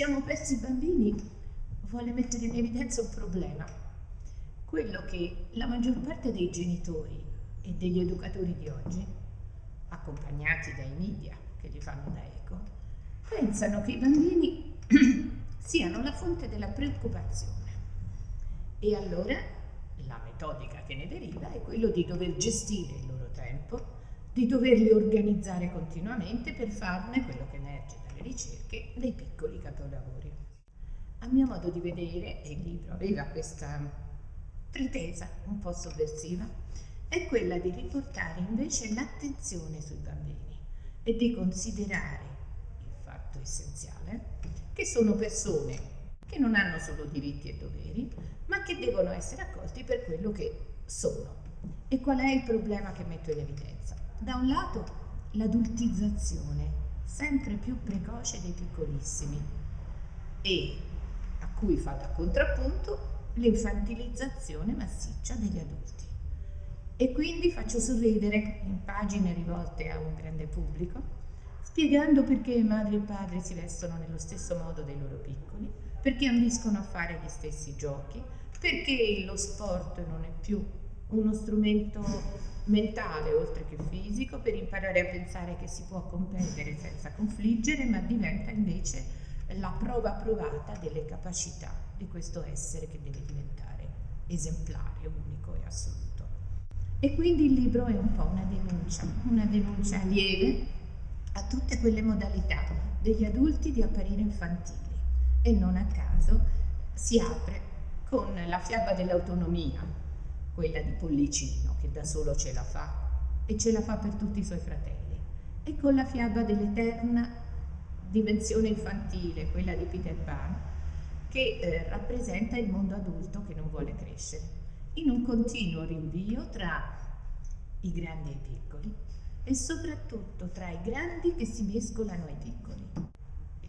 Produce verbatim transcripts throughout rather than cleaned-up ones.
siamo persi bambini vuole mettere in evidenza un problema, quello che la maggior parte dei genitori e degli educatori di oggi, accompagnati dai media che li fanno da eco, pensano che i bambini siano la fonte della preoccupazione. E allora la metodica che ne deriva è quello di dover gestire il loro tempo, di doverli organizzare continuamente per farne, quello che emerge dalle ricerche, dei piccoli capolavori. A mio modo di vedere, e il libro aveva questa pretesa un po' sovversiva, è quella di riportare invece l'attenzione sui bambini e di considerare il fatto essenziale che sono persone che non hanno solo diritti e doveri, ma che devono essere accolti per quello che sono. E qual è il problema che metto in evidenza? Da un lato l'adultizzazione sempre più precoce dei piccolissimi e a cui fa da contrappunto l'infantilizzazione massiccia degli adulti. E quindi faccio sorridere in pagine rivolte a un grande pubblico spiegando perché madri e padri si vestono nello stesso modo dei loro piccoli, perché ambiscono a fare gli stessi giochi, perché lo sport non è più uno strumento mentale oltre che fisico per imparare a pensare che si può competere senza confliggere, ma diventa invece la prova provata delle capacità di questo essere che deve diventare esemplare, unico e assoluto. E quindi il libro è un po' una denuncia, una denuncia lieve a tutte quelle modalità degli adulti di apparire infantili, e non a caso si apre con la fiaba dell'autonomia, quella di Pollicino che da solo ce la fa e ce la fa per tutti i suoi fratelli, e con la fiaba dell'eterna dimensione infantile, quella di Peter Pan, che eh, rappresenta il mondo adulto che non vuole crescere, in un continuo rinvio tra i grandi e i piccoli e soprattutto tra i grandi che si mescolano ai piccoli.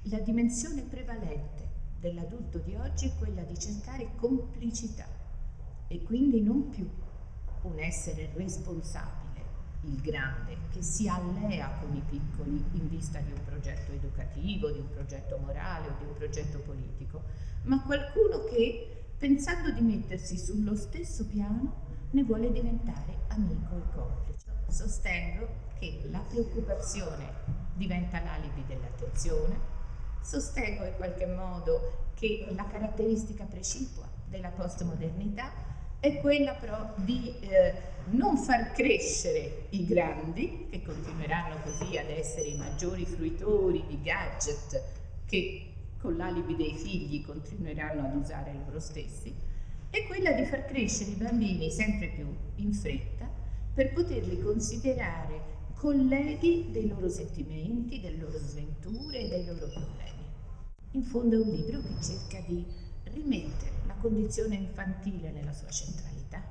La dimensione prevalente dell'adulto di oggi è quella di cercare complicità e quindi non più un essere responsabile, il grande, che si allea con i piccoli in vista di un progetto educativo, di un progetto morale o di un progetto politico, ma qualcuno che, pensando di mettersi sullo stesso piano, ne vuole diventare amico e complice. Sostengo che la preoccupazione diventa l'alibi dell'attenzione, sostengo in qualche modo che la caratteristica precipua della postmodernità è quella però di eh, non far crescere i grandi, che continueranno così ad essere i maggiori fruitori di gadget che con l'alibi dei figli continueranno ad usare loro stessi, e quella di far crescere i bambini sempre più in fretta per poterli considerare colleghi dei loro sentimenti, delle loro sventure e dei loro problemi. In fondo è un libro che cerca di rimettere la condizione infantile nella sua centralità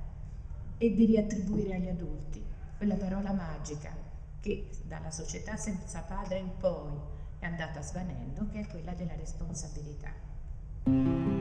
e di riattribuire agli adulti quella parola magica che dalla società senza padre in poi è andata svanendo, che è quella della responsabilità.